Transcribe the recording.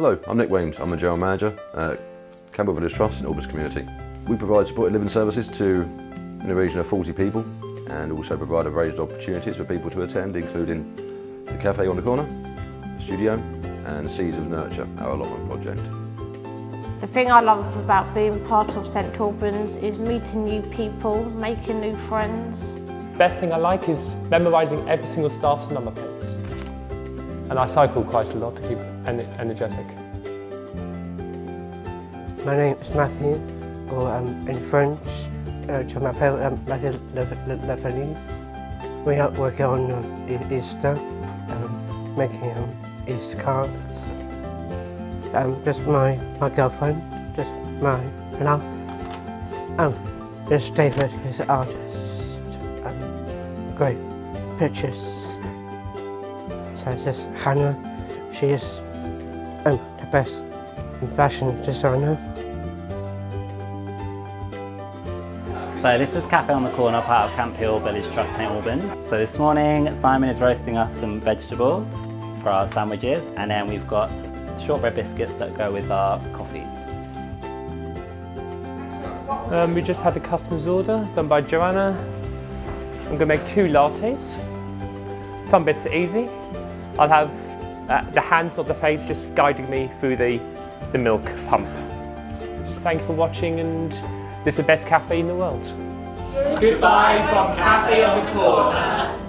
Hello, I'm Nick Weems. I'm a General Manager at Camphill Village Trust St Albans Community. We provide supported living services to in the region of 40 people and also provide a range of opportunities for people to attend, including the cafe on the corner, the studio and the Seeds of Nurture, our allotment project. The thing I love about being part of St Albans is meeting new people, making new friends. The best thing I like is memorising every single staff's number plates. And I cycle quite a lot to keep energetic. My name is Matthew, or in French, to my parents, Matthew Lefanu. We are working on Easter, making Easter cards. Just my girlfriend, just my love. Just David, who's an artist. Great pictures. So just Hannah, she is the best fashion designer. So this is Cafe on the Corner, part of Camphill Village Trust St Albans. So this morning Simon is roasting us some vegetables for our sandwiches, and then we've got shortbread biscuits that go with our coffees. We just had a customer's order done by Joanna. I'm going to make 2 lattes. Some bits are easy. I'll have the hands, not the face, just guiding me through the milk pump. Thank you for watching, and this is the best cafe in the world. Goodbye from Cafe on the Corner.